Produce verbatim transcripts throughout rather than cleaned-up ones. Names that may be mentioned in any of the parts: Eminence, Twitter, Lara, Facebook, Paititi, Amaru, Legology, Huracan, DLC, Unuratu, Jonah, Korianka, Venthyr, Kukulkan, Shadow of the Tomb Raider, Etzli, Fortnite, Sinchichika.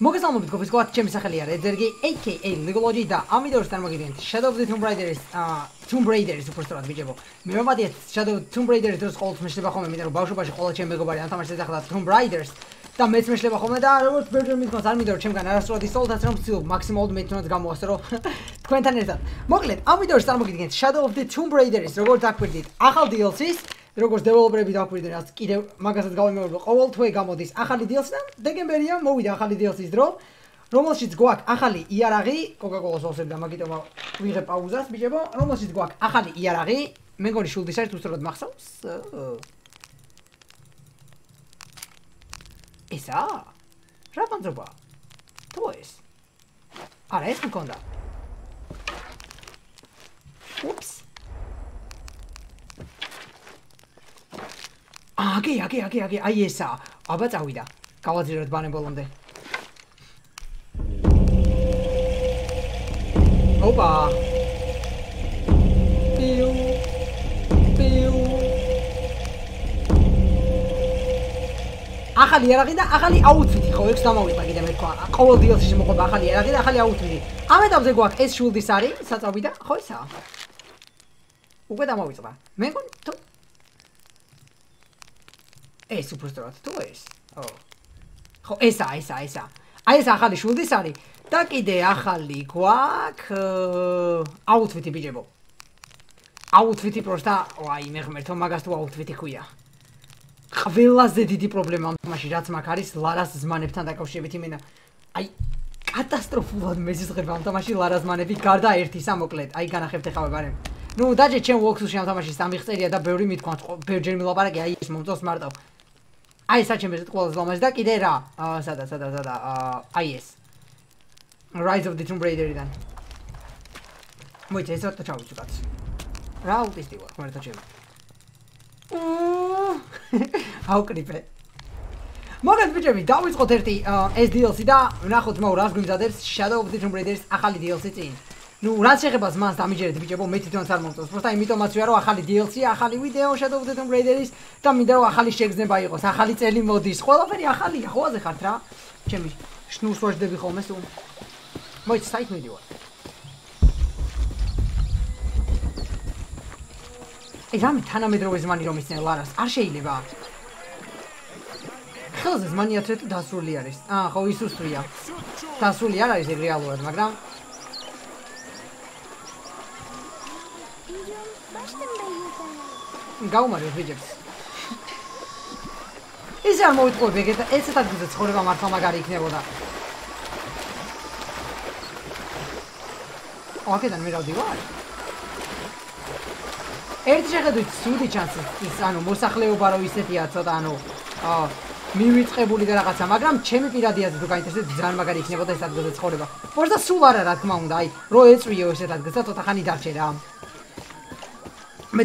Moga salmo bitko fisko at chemi sakhaliar edzergi aka Legology da amidors tarmogident Shadow of the Tomb Raider uh Tomb Raider superstar bijebo mevadiet Shadow of the Tomb Raider dros qolts meshleba khome minaru bavshobashi qola chemi megobari an tamashes dakhla Tomb Raiders da mets meshleba khome da robert berger mitqons ar midor chemgan arasrod isoldat rom tsilov maksimalod metnod gamoasta ro tventan ersat moglet amidors tarmogident Shadow of the Tomb Raider rogor dakperdit akhal D L C s როგორც დეველოპერები დაგვიდნენ, რაც კიდევ მაგასაც გავიმეორებ, ყოველ თვე გამოდის ახალი D L C-დან. დეკემბერიდან მოვიდა ახალი D L C-ის დრო, რომელშიც გვაქვს ახალი იარაღი, კოკაკოლა სოუსები და მაგიტომა ვიღე პაუზას, ბიჭებო, რომელშიც გვაქვს ახალი იარაღი. მე მგონი შულდის ერთ უცნობად მახსოვს. ესა. რა პანძობა? თოეს. არა, ეს მქონდა. Ups. Agi, agi, agi, agi. Ai esa. Aba tawida. Kavadirot banebolomde. Opa. Piu. Piu. ახალი იარაღი და ახალი აუთვიტი ხო ექვს დამოვიდა კიდე მეკვა. ყოველ დილში მოყვება ახალი იარაღი და ახალი აუთვიტი. ამ ეტაპზე გვაქვს ეს შულდის არის, საწავიდა, ხო ესაა. უკვე დამოვიწყდა. მე მგონი თუ Hey, superstar, tu es. Oh. Ho, esa, esa, esa. Ai esa ახალი შულდის არის. და კიდე ახალი გვაქვს აუთვიტი ბიჭებო. აუთვიტი პროსტა, აი მე ღმერთო, მაგას თუ აუთვიტი ხუია. ყველაზე დიდი პრობლემა ამაში რაც მაგ არის ლარას ზმანებთან დაკავშირებით იმენა. Ai კატასტროფულად მეზიზღება ამ თამაში ლარას ზმანები გარდა ერთისა მოკლედ. Ai განახებთ ხავე ბარემ. ნუ დაჯე ჩემ ვოქსში ამ თამაში სამი ხწერია და ბევრი მითქვამთ, ბევრი მილაპარაკი, აი ეს მომწონს მარტო. Ai esa chembe qolaz lamash da kide ra sada sada sada ai es Rise of the Tomb Raider-dan მოიცა ეს რატო ჩავიწყდათ რა უპისტი ვარ მარტო ჩემ აუკრიფე მოგეთ ბიჭები დავიწყოთ ერთი ეს D L C და ვნახოთ მაუ რას გვიმზადებს Shadow of the Tomb Raider-ის ახალი D L C წინ ნუ რაც ეხება ზმანს დამიჯერეთ ბიჭებო მე თვითონაც არ მომწონს პროსტა იმიტომაც ვიარო ახალი D L C ახალი ვიდეო Shadow of the Tomb Raider-ის და მინდა რომ ახალი შეგრძნება იყოს ახალი წელი მოდის ყველაფერი ახალია ხოლმე ხართ რა ჩემი შნურს ვაჟდები ხოლმე სულ მოიცა საით მიდივარ ეს რამე თანამედროვე ზმანი რომ ისნე ლარას არ შეიძლება ხელზე ზმანი ათრეთ დასრული არის აა ხო ის უსწრია დასრული არ არის ეგ რეალურად მაგრამ Gaumarius Vijay's. Is there more to go? Because it's that good. It's horrible. I'm not from a garlic never that. Okay, then we don't do what. It's just a suit chances. It's an Musakle Baro is at Yatotano. Oh, me with Rebuliga Samagram, Chemipida to go into Zan Magaric never that good. It's horrible. For the Sulara at Mount I, Royals Rio said that Gazato Hani Dachedam. მე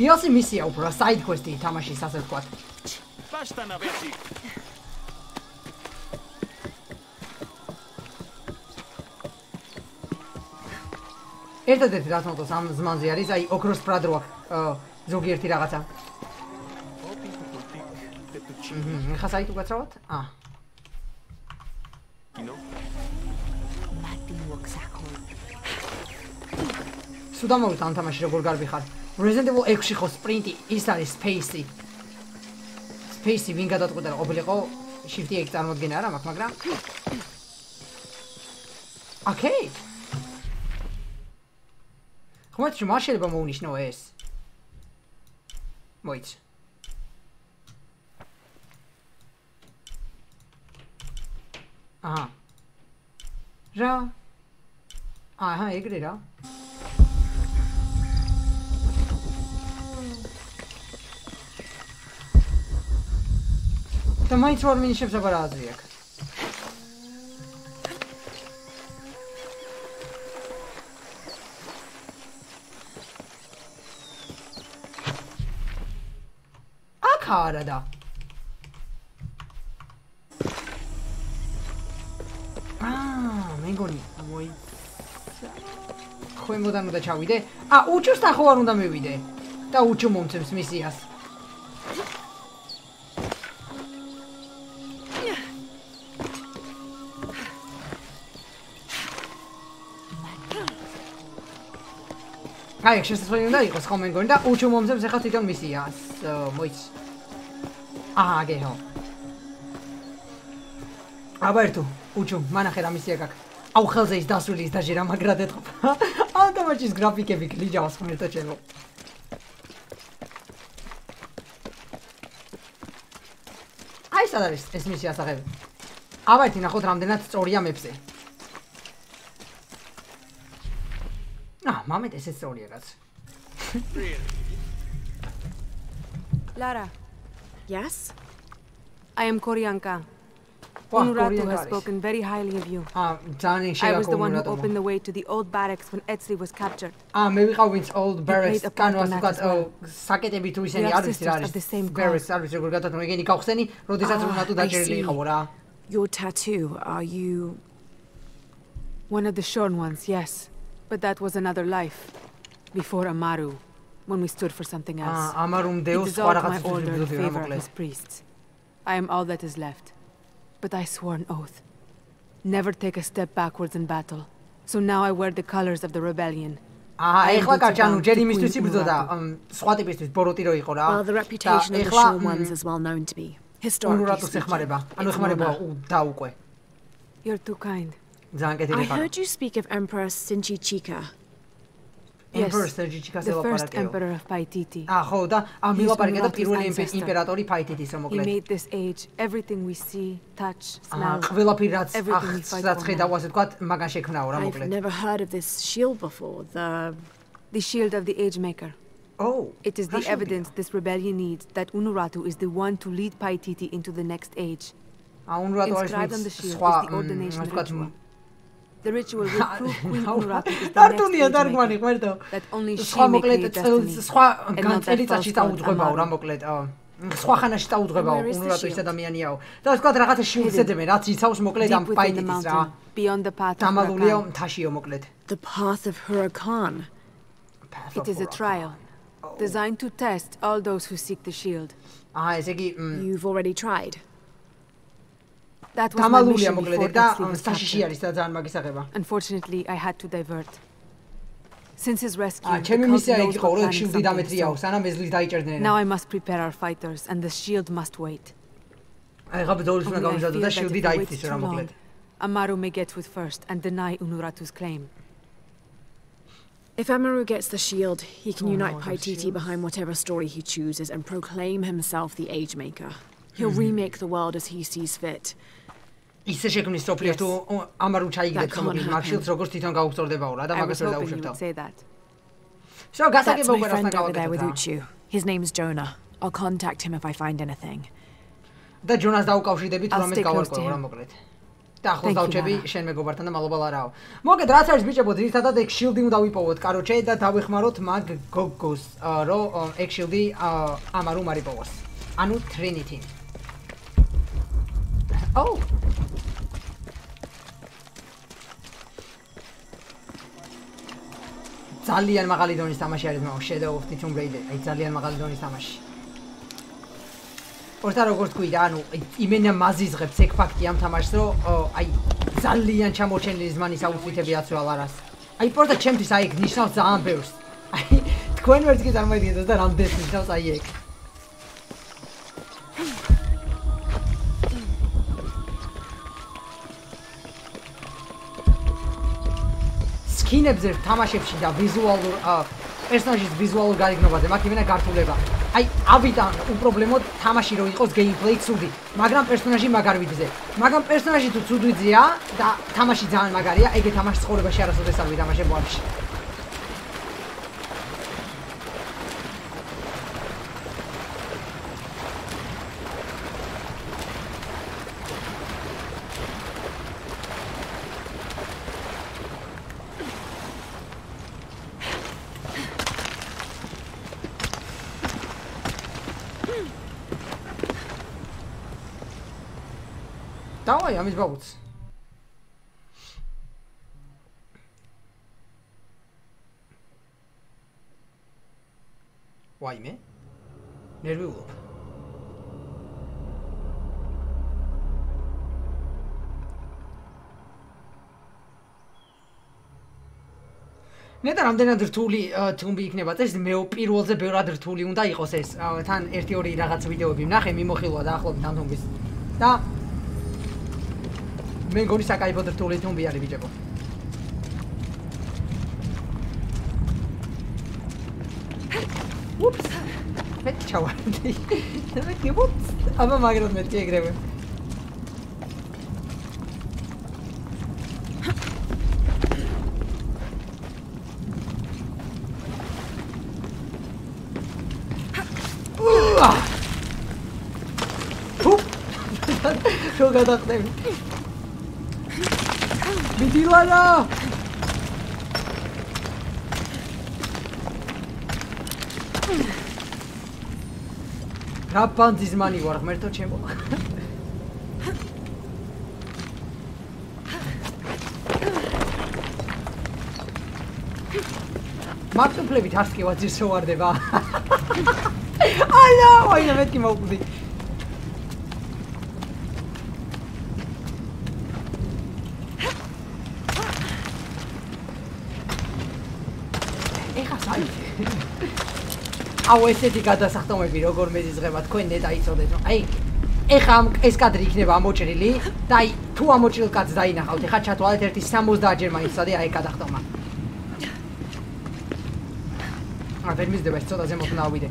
D L C მისია უფრო side quest-ი თამაშის ასე ვთქვათ. Pashtanaveti. ერთადერთი რაც მომწონს ამ ზმანზე არის აი ოქროს პრადრო აქვს ზოგიერთი რაღაცა. ხა საიტ უგაცრავთ? აა. კინო. სუდამოვით ამ თამაში როგორ გარბი ხარ? Resident Evil ექვსი ხო სპრინტი ის არის სპეისი სპეისი ვინ გადაწყვიტა რომ ყოფილიყო Shift E წარმოდგენა არა მაქვს მაგრამ ოკეი ხმაც შეიძლება მოვნიშნო ეს მოიც აა რა აჰა ეგრე რა The main four mini ships are bad. arada. Ah, megoni. Khoim vodan da chavide. A ucho sta khovar unda mevide. Da ucho momtsems misias. Ai, just when I was coming going that ucho momtsems khat idan misias. So much. Ah, ge ho. Aberto, ucho mana khera misia kak. Au khalze is dasulis da jera magrade trop. Anta machis grafikები გლიჯავს ხმერთა ჩენო. Აი სად არის ეს მისი ასაღები? ავაიტი ნახოთ რამდენად სწორია მეფზე. აა, მამეთ ესე სწორია კაც. Lara. Yes? I am Korianka. Unuratu has spoken very highly of you. I was the one who opened the way to the old barracks when Etzli was captured. Ah, maybe how it's old barracks. Can was got oh, saketები თუ ისინი არის ძირალის. Barracks არის როგორ გათანხმებული გავხსენი, როდესაც Unuratu დაჭერილი იყო რა. Your tattoo, are you one of the shorn ones? Yes. But that was another life before Amaru when we stood for something else. Ah, Amarum Deus paragat favor priests. I am all that is left. But I swore an oath. Never take a step backwards in battle. So now I wear the colors of the rebellion. Ah, ეხლა გაჩანო ჯერი მისთვის იბრძოდა. სხვაებისთვის ბოროტირო იყო რა. The reputation of the shorn ones is well known to be. Historically. You're too kind. I heard you speak of Emperor Sinchichika. Yes, the first emperor of Paititi. Ah, hold on. He made this age everything we see, touch, smell, everything we fight for. I've never heard of this shield before, the... The shield of the age maker. Oh. It is the evidence this rebellion needs that Unuratu is the one to lead Paititi into the next age. Inscribed on the shield is the ordination ritual. The ritual will prove Queen Unuratu is the next age maker, that only she may create destiny, and not that false god Amaru. Where is the shield? Deep within the mountain, beyond the path of Huracan. The path of Huracan. It is a trial, designed to test all those who seek the shield. You've already tried. That was my mission before Etzli captured. Unfortunately, I had to divert. Since his rescue, the cult knows. Now I must prepare our fighters, and the shield must wait. I fear that if we wait too long, Amaru may get with first and deny Unuratu's claim. If Amaru gets the shield, he can unite Paititi behind whatever story he chooses and proclaim himself the Age Maker. He'll remake the world as he sees fit. Yes, that can't happen. I was hoping you would say that. That's my friend over there with Uchu. His name's Jonah. I'll contact him if I find anything. I'll stay close to him. Thank you, Lara. Oh! Italian Magalidon is Tamashi, no Shadow of the Tomb Raider. Italian Magalidon is Tamashi. Portaro Gortquidano, Imena Mazis, Repsec Pactiam Tamaso, or I Italian Chamochelli is Manis out with a Viatu Alaras. I port a champ is Ike, Nishan Zambers. I convert it on my dear, that I'm this is not Ike. Kinebzer, Tamashevshi, visual, personages visual გარიგნობაზე, მაგ იმენა გართულება. Აი, ავიტან, უპრობლემოდ თამაში რო იყოს გეიმპლეი ცუდი, მაგრამ პერსონაჟი მაგარი ვიძე. მაგრამ პერსონაჟი თუ ცუდვიძია და თამაში ძალიან მაგარია, ეგ თამაში ცხოვრებაში არასოდეს არ ვითამაშებ ვაფშე. Dawaj, ja mi pomóc. Łajmy. Nerwy łup. Neden amdena drtuli tumbi ikneba? This meu pirvoze beora drtuli unda iqos es. Tan erti ori ragats video bimnaxhe mimoxilva da axlobit am tumbis. Da men goni sakaibo drtuli tumbi ari bijebo. Ups. Met chawardi. Met ni ups. Ama magrod met kegrebe. Çok adaklıyım. Bitti Lara! Rapan dizmani var. Merto çembo. Martın plebit harski var. Cirso var deva. Ala! Oyna met kim okudu. Au eseti გადასახტომები როგორმე ძღება თქვენ ნეტ აიწოდეთ რომ აი ეხა ეს კადრი იქნება ამოჭრილი და აი თუ ამოჭრილ კაც დაინახავთ ეხა ჩათვალეთ ერთი სამოცდაათი ჯერ მაინცადე აი გადახტომა არ ვერ მისდება ეს ცოტაზე მოხნა ავიდე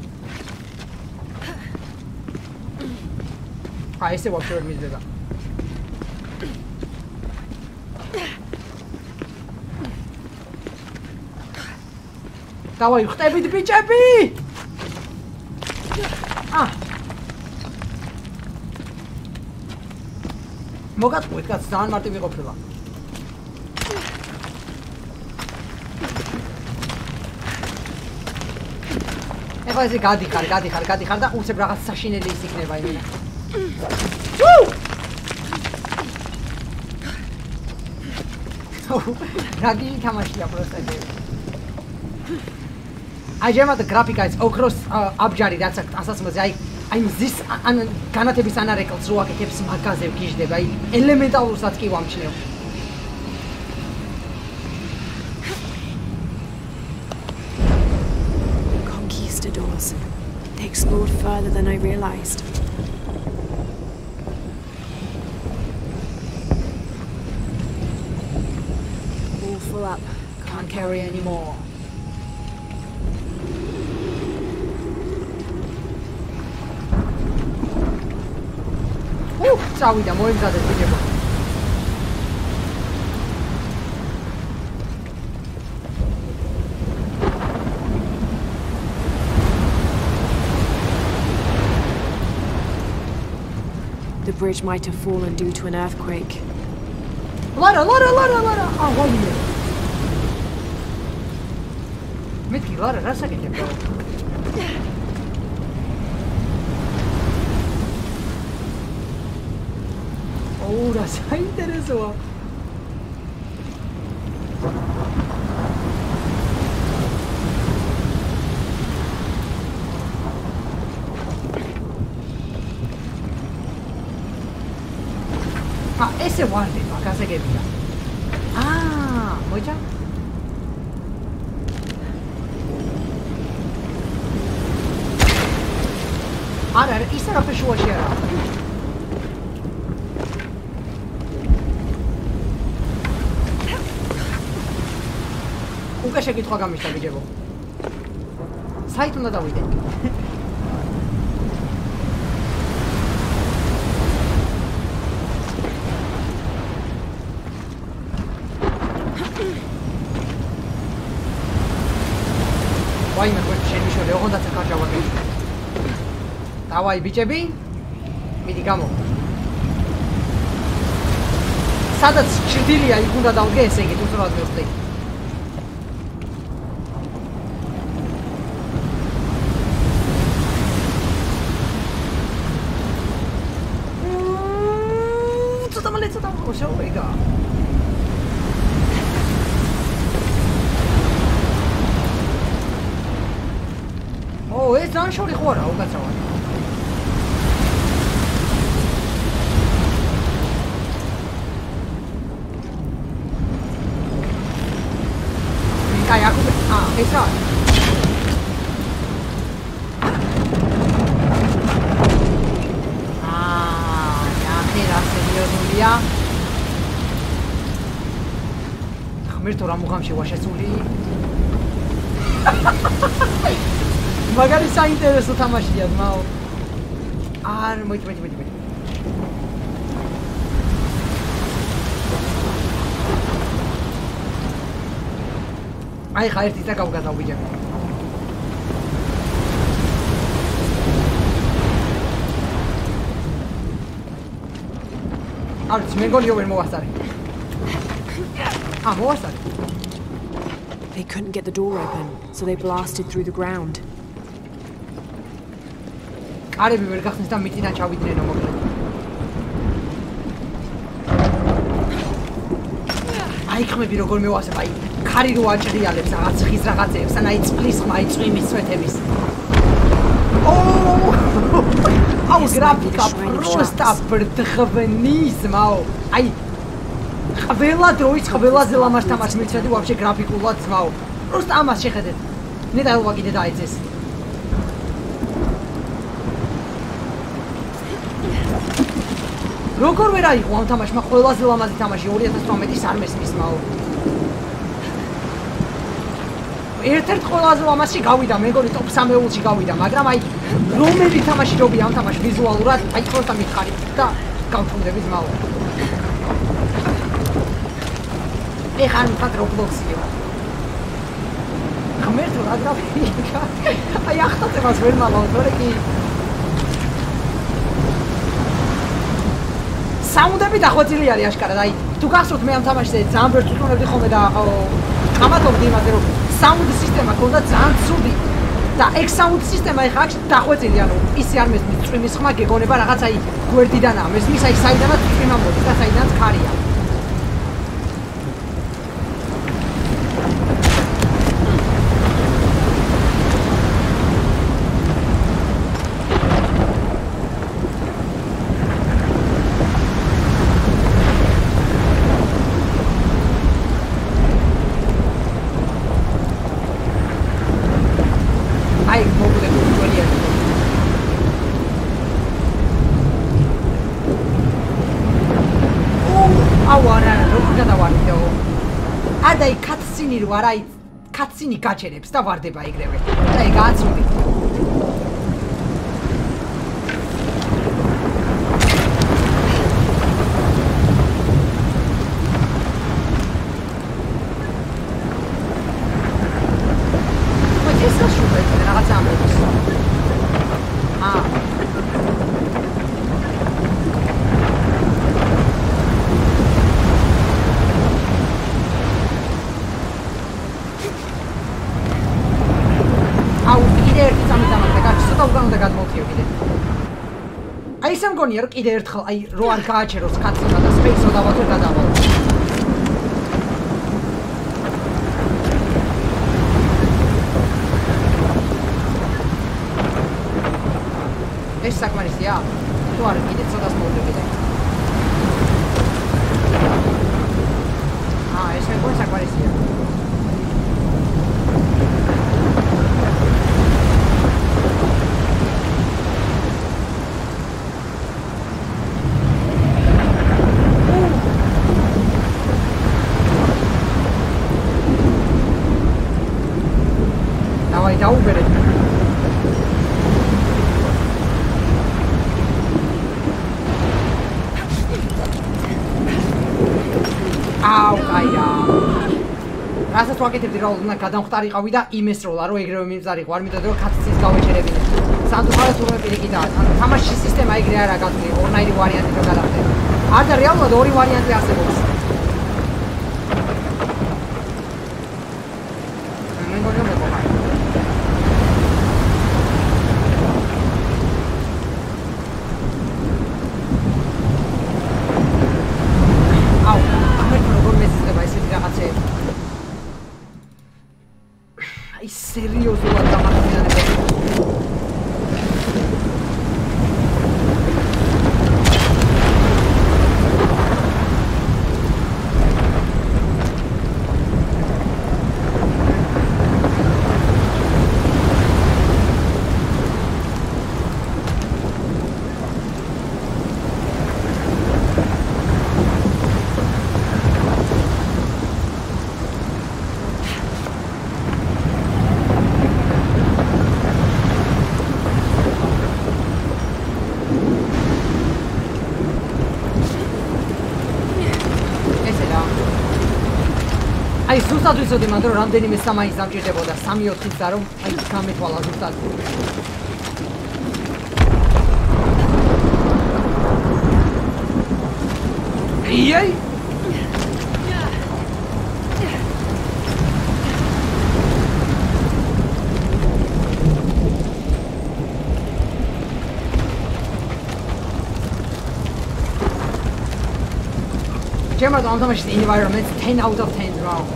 აი ესე ვაფშე ვერ მისდება დავაი ხტებით ბიჭები მოგატყუეთ კაც ძალიან მარტივი ყოფილა. ეხლა ესე გადიხარ, გადიხარ, გადიხარ და უცებ რაღაც საშინელი ის იქნება იმენა. რაკი თამაშია პროსტატე. აი ჯერმად გრაფიკა ის ოქროს აბჯარი რაც ასას მოძე აი I'm this an განათების ანარეკალს რო აკეთებს მაგაზე გიждდება აი ელემენტალურსაც კი ვამჩნევ Conquistadors They explored further than I realized All full up Can't carry anymore წავიდა მოიმზადეთ ბიჭებო The bridge might have fallen due to an earthquake Lara Lara Lara Lara Ah ვაიმე მეთქი Lara რა საკეთებდა Ura, zainteresował. A, ese guardia, acá se queda. Ah, voy ya. Ahora, ¿y será que yo ayer? Uga się gitwa gamista bijewo. Sajtu na dawide. Waj me chodź się miszole, ogonda ceka działa. Dawaj bijebi. Midigamo. Sadat cidili ai gunda dawge segi tu teraz dostej. co tam, ale co tam, osioł, ojga. O, jest tam sioli chora, ugaczała. Kaj, jak ugaczała? A, jest tam. خمرت ورا مخام شي واش اسولي ما غادي ساين تيرسو تماشيا ماو ار موت موت موت موت اي خايرتي تا كاو كازا وبيجا ار تمنقول يوم المواصلات Ah, what was that? They couldn't get the door open, so they blasted through the ground. I don't remember because I'm meeting a chap with no more. I come here to go me was a bite. Carry the watch the Alex. I got his ragazes and I please my dream is sweat heavy. Oh! How graphic просто превосходнисмау. Ай Хавела троиц хавела зелама што маш мецведи воопше графикулат свао. Просто амас шехдет. Не дај уваги да дајцес. Рокор верај, уам тамаш ма хавела зелама ди тамаш јоријата што меди сармес мисмао. Ертерт хавела зелама си гавида, мегори топ саме улчи гавида, маграм ај ромери тамаш робија, ам тамаш визуалурат ај просто ми хари. Та конфунде мисмао. I can't get a block. I'm going to get a block. I can't get a block. I'm going to get a block. I'm going to get a block. I'm going to get a Varai katsini gacherebs da vardeba igreve. Da ega atsudi. Ma che sta succedendo nella gazzamma? Ah. I'm going to get a little bit of a catch or cut some of the space so that I can get a double. This is a good idea. You are in it so that's more than it. Ah, it's a good idea. Ակետի ռոլն կադամ խտարի ղավիդա իմեսրոլ արո իգրեւ միմզարի ղար միտադրո քացից գավեջերեբին սանդուղարը ծուրը պիրիկի դա թամաշի սիստեմա իգրեյա ռակատի օրնայրի վարիանտի դու գալախտե արդա ռեալնա դորի վարիանտի ասեբոս Ai ზუსტად ვიზოდი, მაგრამ რამდენიმე სამა იზამჭირდებოდა, სამი ოთხი რომ აი გამეთვალა ზუსტად. Yay! Gemma, don't damage the environment. ten out of ten round.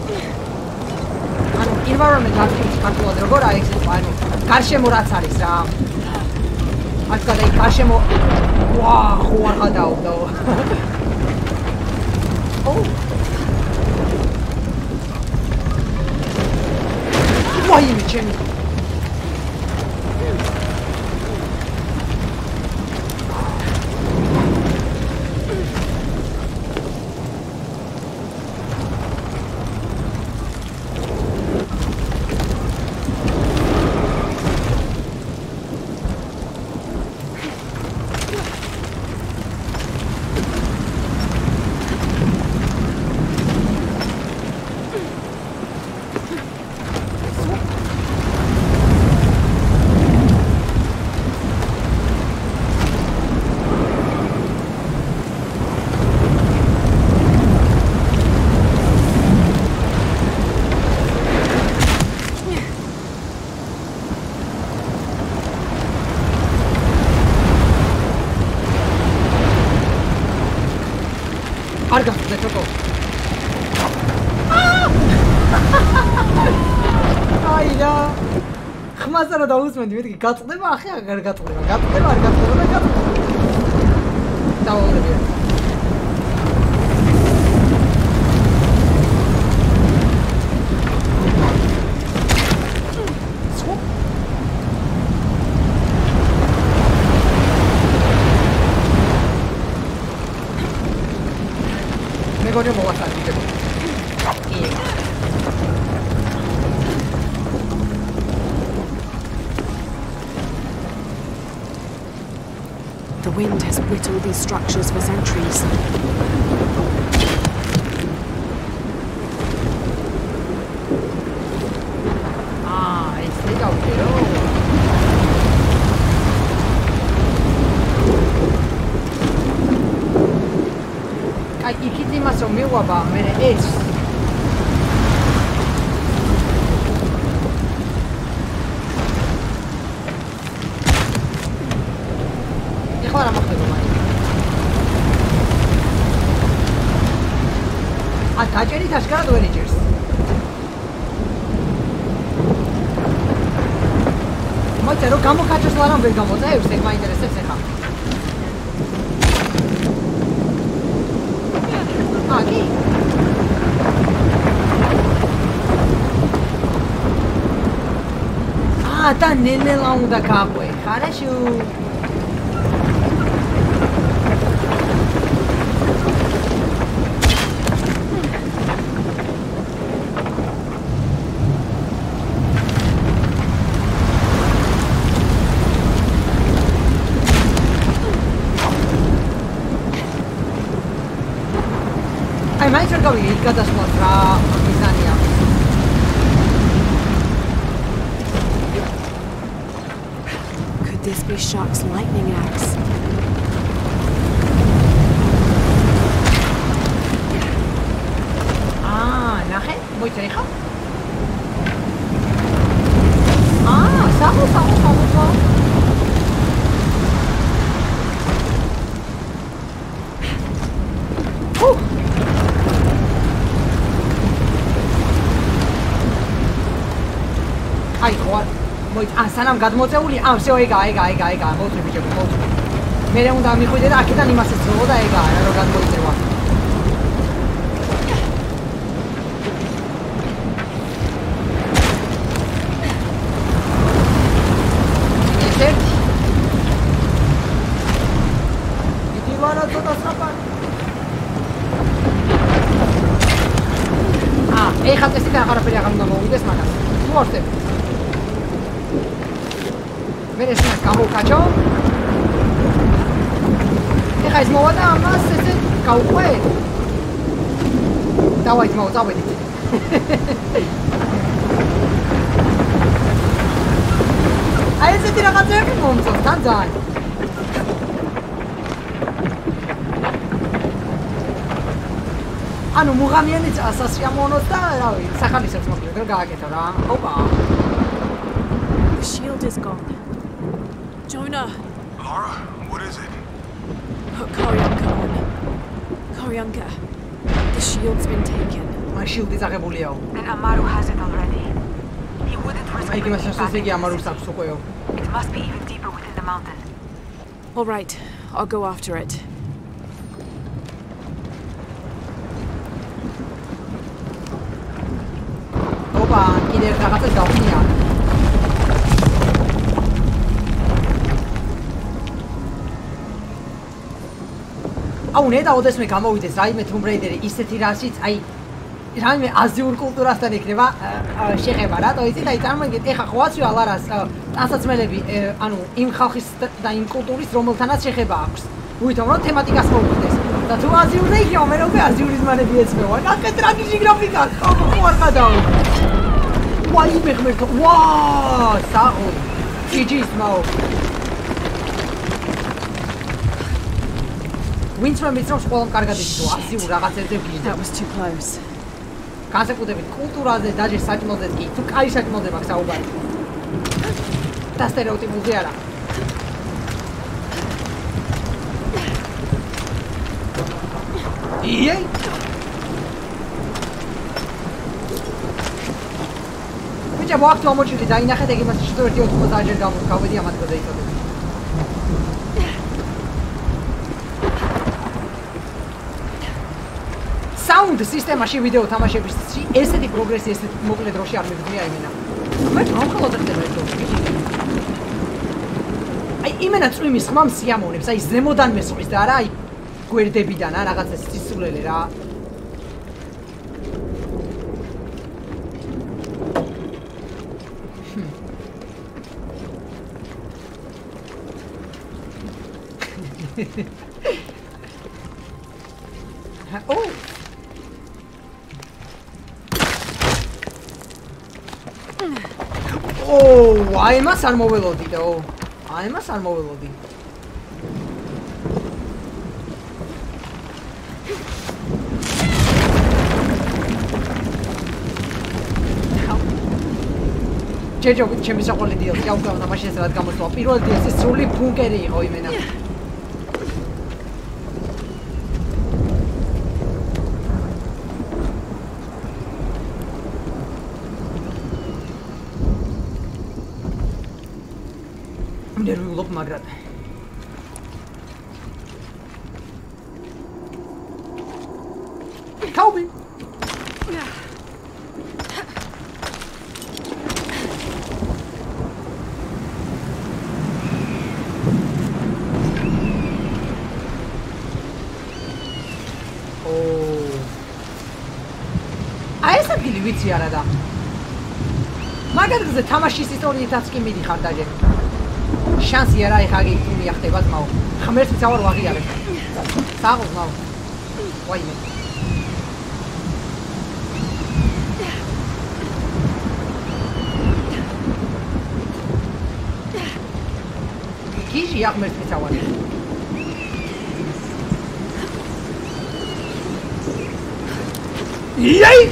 Environment has to be controlled. Go to exit. Karshemo ratsaris. I've got a Karshemo. Wow, who are hot out though? Oh! Why are you Jimmy? და უძმენდი მეთქი გაწდება ახი აღარ გაწდება გაწდება არ გაწდება გაწდება დავალდება მეგონი მოვასწარი The wind has whittled these structures for centuries. Ah, it's the dog hero. I keep the mass of me about me is. Shadow villagers. Might I come and catch us Lara and Bergamo? That is my interest. Ah, okay. Ah, tá nele lá um da cabo. Хорошо. Got us one raw Mizania. Could this be Shark's lightning axe? Ah, nahe, voy tereja. Ah, sabo, sabo, sabo, sabo. Ah, Sanam got Motauli. I'm sorry, guy, guy, guy, guy, motor. Made him down with it. I can't even say what I got. I don't got what they want. Is it? If you want to do the supper. Ah, I have to sit down and play around the movie. This man. Worth it. Merece un cabo cacho. Deja es moda más ese cauque. Está guay, está guay. Aí você tira fazer pergunta, tá dói. ანუ მუღამიანიც ასასიამოვნოს და რა ვიცი, სახალისებს მოკლედ რა გააკეთა რა. ოპა. The shield is gone. Jonah. Lara, what is it? Put Korianka on. Korianka. The shield's been taken. My shield is აღებულია. And Amaru has it already. He wouldn't risk it. Aigmas შეგვიძლია ამარუს აქვს უკვე. It must be even deeper within the mountain. All right, I'll go after it. There are other dogs here. Oh, no, that was my camera with the side with Tomb Raider. Is it Tirashit? I ran Azure culture after the Creva, Shehebarat, or is it? I can't get a watch you, Alaras, Assas Melevi, Anu, Imhakis, Dain Kulturis, Romutanat Shehebaks. We don't want thematic as well with this. That's who Azure is here, Azure is Malevi's. I can't track the graphic. Oh, what a dog. Why you make me go? Wow, Sao! G G's now. Winston is not going to carry this to us. You are going to get that was too close. Can't you put it with culture? The Dutch side mode is it. Took I side mode back. Sao bad. That's the route we are on. Yeah. I walked almost to the day, and I had to give us a thirty or two thousand dollars cover the amount of the day. Sound system, machine video, Tamashi, is the progress is the Mughal Roshi army with me. I mean, I even at Swimmy's mom Siamon, if I say Zemodan Messuris, that I where they be done, and I got the Sisula. Oh! Oh! I must arm over Lodi though. I must arm over Lodi. Jejo, which is a holiday of Yauka, the machines that come to appear. This is truly Punkeri, oh, you Magrat. Kobe. Oh. I said he lives here, Ada. Magrat is the Tamashi story that's given me the hard day. Chance here I have to react about now. Hammers with our warrior. Saddle now. Why? Kishi Hammers with our yay!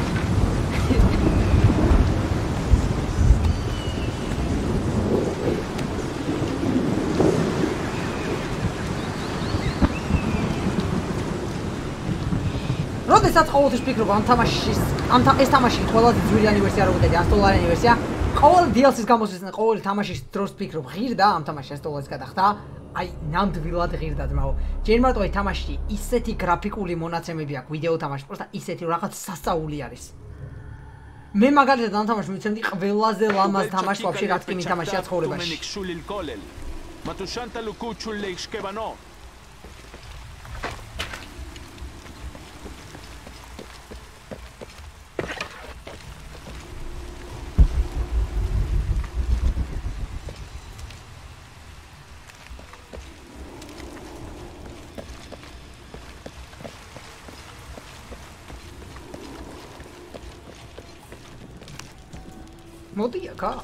That's all to speak about. Tamashis, Anta is Tamashi. All the three anniversary of the day, all the anniversary. All D L Cs come out. Is all Tamashis throw speak about. Here, da, I'm Tamashis. All is kadakta. I named Villa the here da. Now, January to Tamashi. Iseti graphic uli monatse mebiak. Video Tamash. Prosta iseti rakat sasa uliaris. Me magal dan Tamash mitzendi. Villa ze lama Tamash vapshi ratki mi Tamashiyat khore bash. Matushanta lukuchul leishkebano. What do you got?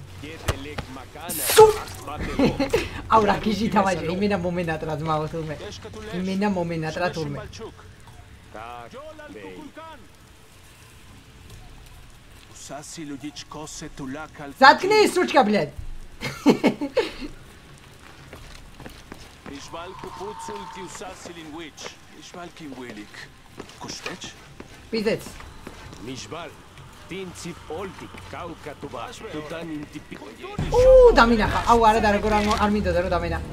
Ahora aquí sí estaba yo, y mira un momento atrás, mago, turme. Y mira un momento atrás, turme. Заткнись, сучка, блядь! Пиздец. Uh, da mina, a guardare ancora al mito da mina. Uff.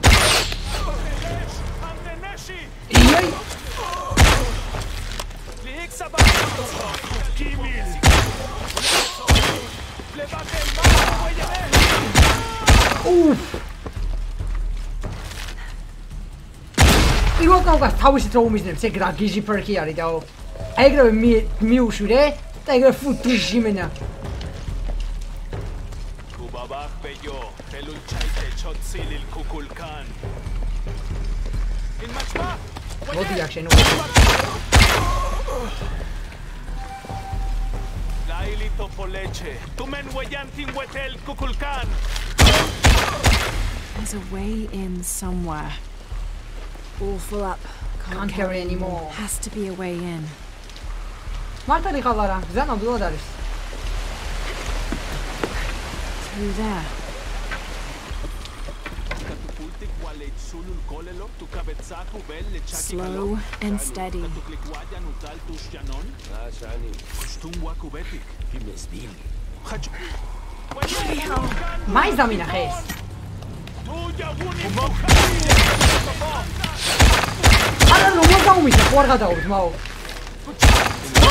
Io ho guardato questo trovo mi sembra che la gigi per chi ha ridato. Hai credo mi mi uscire? Take a foot to Jimena. Kubaba Peyo, Eluchite, Chot Silil Kukulkan. In much more. What do you actually know? Lailito Poleche, Tumen Wayantin Wetel Kukulkan. There's a way in somewhere. All full up. Can't, Can't carry anymore. Has to be a way in. Marta liha Lara, güzel ne oldu deriz. Güzel. Slow and steady. Mais amina reis. Ana não vou dar um mito, porra da última hora.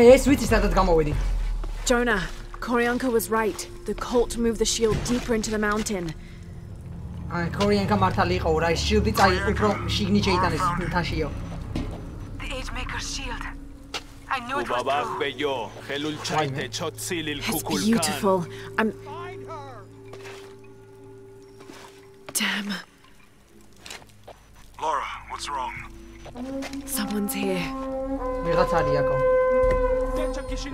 Hey, sweetie started to come already. Jonah, Korianka was right. The cult moved the shield deeper into the mountain. And Korianka Martali Hora shielded from Signichita and Tashio. The Agemaker's shield. I knew it was true. It's beautiful. I'm. Damn. Laura, what's wrong? Someone's here. Miratariako. It's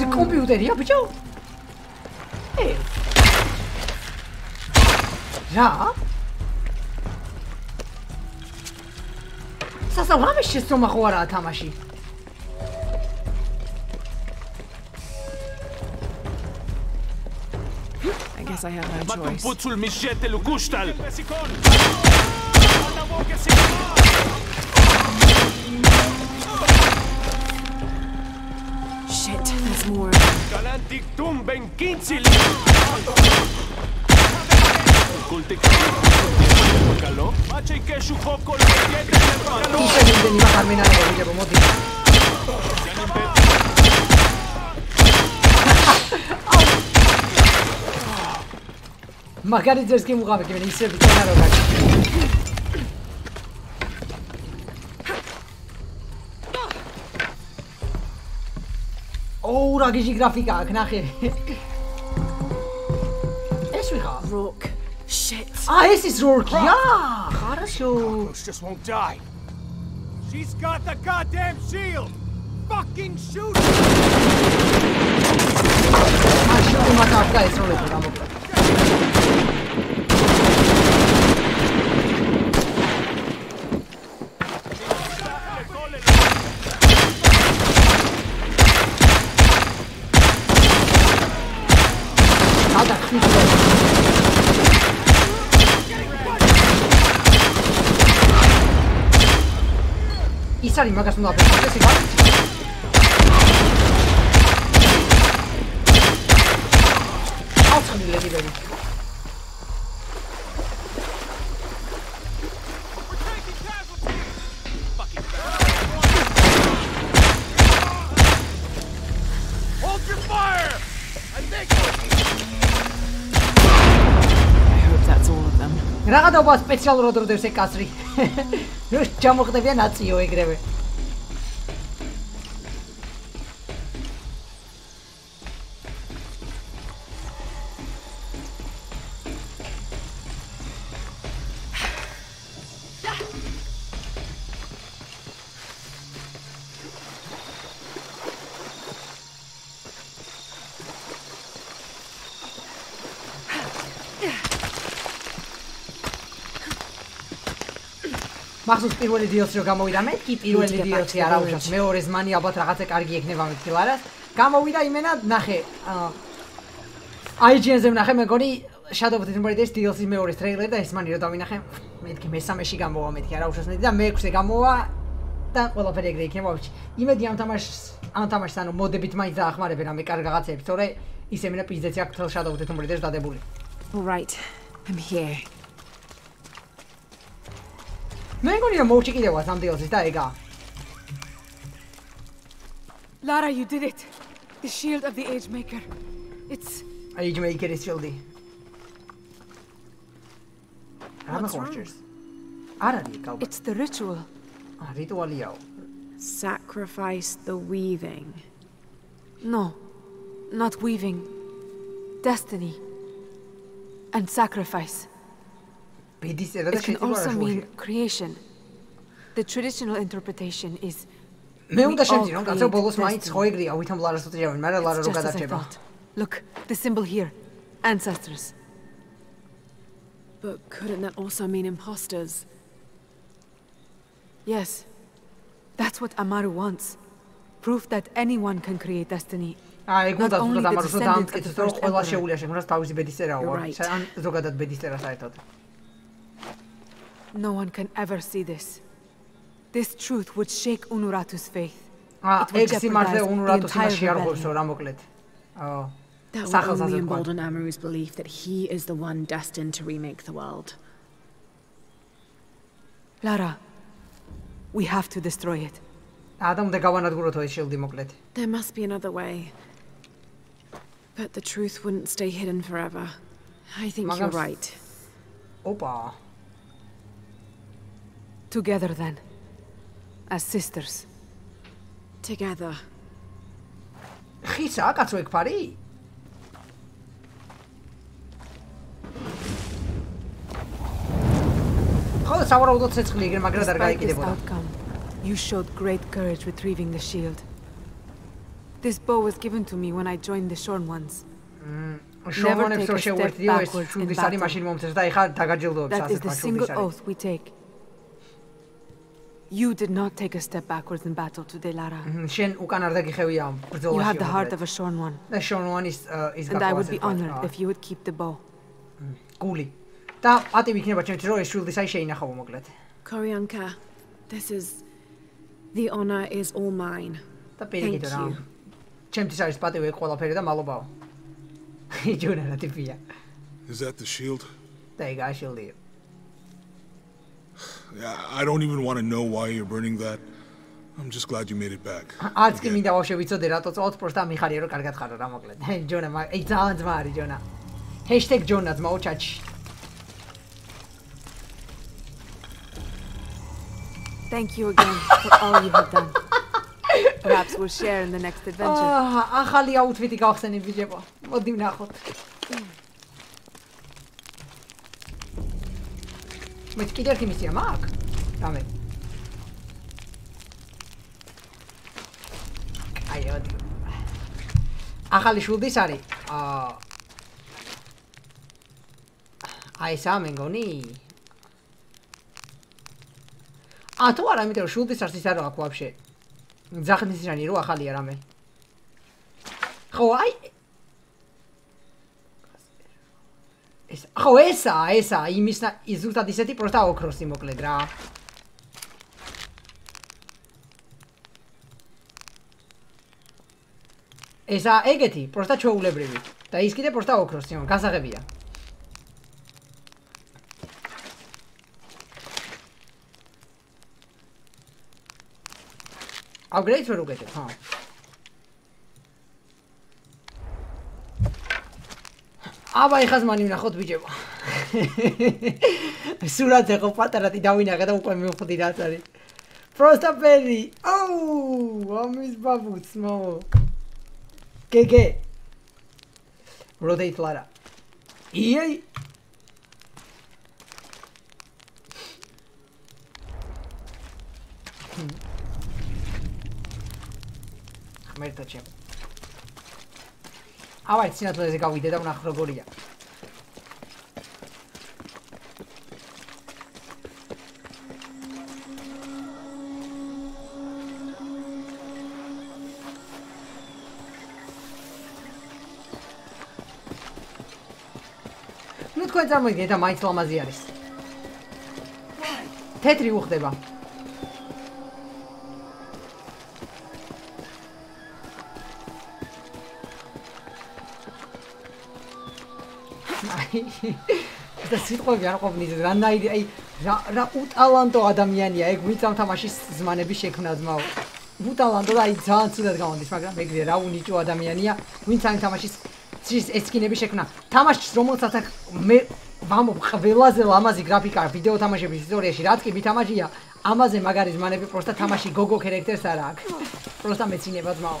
a computer, yeah, but you. Hey. Yeah. Sasa, why is she so much more at Tamashi? I have no choice. Shit, there's more. Magari zerski mu gavek, beni hissettikten her olarak. Oh, da ist die Grafik an, nachher. Es mich an. Rook. Shit. Ah, es ist Rook. Rock. Ja. Хорошо. Just won't die. She's got the goddamn shield. Fucking shoot. Ah, shoot him at guys. Sali, ma sono andato a questi qua. Alzami le livelli. Hold your fire. I hope that's all of them. Raga, da va special rodro de se casri. Još čamo kada bi naci ove greve. Maxus პირველი DLC-ო გამოვიდამეთ, კი პირველი DLC არ ავშოთ. მეორე ზმანი ალბათ რაღაცა კარგი ექნება მეთქი ლარას. Გამოვიდა იმენად ნახე. IGN-ზე ნახე მეგონი Shadow of the Tomb Raider-ის DLC-ის მეორე ტრეილერი და ეს ზმანი რო დავინახე, მეთქი მესამეში გამოვა მეთქი არ ავშოთ და მეექვსე გამოვა და ყველაფერი ეგრე იქნება. იმედი ამ თამაშს, ამ თამაშს ანუ მოდებით მაინც დაახმარებენ ამე კარგ რაღაცებს, თორე ისე მენა პიზდეცი აქვს თელ Shadow of the Tomb Raider-ს დადებული. All right. I'm here. I'm going to go to the house. I'm going to go to the house. Lara, you did it. The shield of the Agemaker. It's... Agemaker is shieldy. I'm a fortress. It's the ritual. Ritual. Sacrifice the weaving. No, not weaving. Destiny. And sacrifice. It can also mean creation. The traditional interpretation is we all create. Look, the symbol here. Ancestors. But couldn't that also mean imposters? Yes. That's what Amaru wants. Proof that anyone can create destiny. Not only the descendants of the First Emperor. You're right. No one can ever see this. This truth would shake Unuratu's faith. Ah, it would jeopardize the entire oh. That would only embolden Amaru's belief that he is the one destined to remake the world. Lara, we have to destroy it. There must be another way. But the truth wouldn't stay hidden forever. I think Magas. You're right. Opa. Together then, as sisters. Together. Chisa, katso ek pari. Khod sawara udot setskligir magra dargai kideboda. You showed great courage retrieving the shield. This bow was given to me when I joined the Shorn ones. Mm. Never take a step backwards in battle. That is the single oath we take. You did not take a step backwards in battle today, Lara. You have the heart of a shorn one. The shorn one is, uh, is and I would be honored uh, if you would keep the bow. Korianka, this is... The honor is all mine. Thank you. Is that the shield? There you go, shield it. Yeah, I don't even want to know why you're burning that. I'm just glad you made it back. Atskin mi davoshe vitsodi ra tots ots prosta mixariero kargat kharo ra mogled. Jonah, ma ei ძალიან ძმა არის Jonah. hashtag Jonah მოუჩაჩი. Thank you again for all you have done. Perhaps we'll share in the next adventure. Ah, I'll the outfit I got in the video. What do you know? Mit kiderti mit jamak. Damit. Ayo. Ahali shudi sari. Ah. Ai samengoni. Ah, tu ara miter shudi sarsi saro aku abshe. Zakhni sirani ro ahali rame. Kho ai. Aho, esa, esa, I misna izultati se ti prosta okros imokle dra. Esa egeti, prosta choulebrivi. Ta iskide prosta okros imon, gazagebia. Upgrade for ugete, ha. Აბა ეხა ზმანი ვნახოთ ბიჭებო. სურათზე ხო პატარატი დავინახე და უკვე მივხვდი რა არის. Просто ბერი. აუ, ამის ბაბუცმო. გეგე. Rotate Lara. იეი. მერტა ჩემ. Აბა სინათლეზე გავიდე და ვნახე როგორია. ნუ თქვენ წარმოიდგინეთ და მაინც ლამაზი არის. თეთრი უხდება. და სიტყვები არ ყოფნის რანაირი აი რა რა უტალანტო ადამიანია ეგ ვიწამ თამაშის ზმანების შექმნაზმაო უტალანტო და აი ძალიან ცუდად გამოდის მაგრამ ეგ რა უნიჭო ადამიანია ვინც ამ თამაშის ცის ესკინები შექმნა თამაშს რომელსაც მე ვამობ ყველაზე ლამაზი გრაფიკა ვიდეო თამაშების ისტორიაში რაც კი მითამაშია ამაზე მაგარი ზმანები პროსტა თამაში გოგო ქერექტერს არა აქვს პროსტა მეცინება ძმაო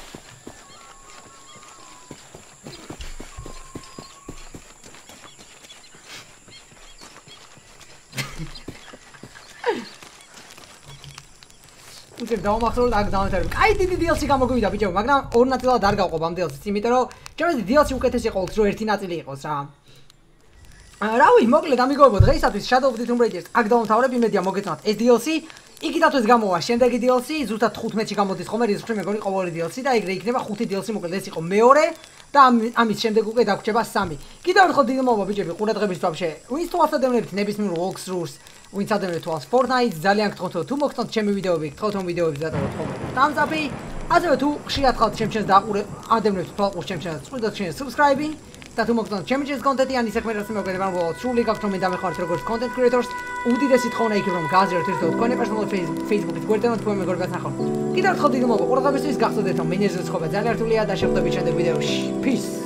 If you want to get down there, I did the DLC. I'm going to go back or not. I'll dark up on the altimeter. Just the DLC. You can see all through it in at the legal. So, Rawi Moglet Amigo would race up with Shadow of the Tomb Raider. I don't have a media moglet not as DLC. Ikita to Gamo, Shendagi DLC, Zuta Tutmechigamo is Homer is Primagonic over DLC. I agree. Never Hutti DLC Moglesic or Meore. Tam Amishem the Guga Cheba Sami. Get out of the Mobo, which you could not have stopped. We still have to develop Nebis New Walkthroughs. Wintadem it was Fortnite, Zalian Troto, two Moxton Chemi video, Troton video with that of Thumbs Up. As a two, she had hot champions that would Adam Plot of Champions with the channel subscribing. That two Moxton Champions content and the second of the truly got from Damian Hartogos content creators. Who did a sit home from Gazer to Connection Facebook, Twitter, and Twim Gorganaho. Get out of the Mogo, or the Gazo de Tom Minnesota, Zalian Tulia, Dash of the Vision video. Peace.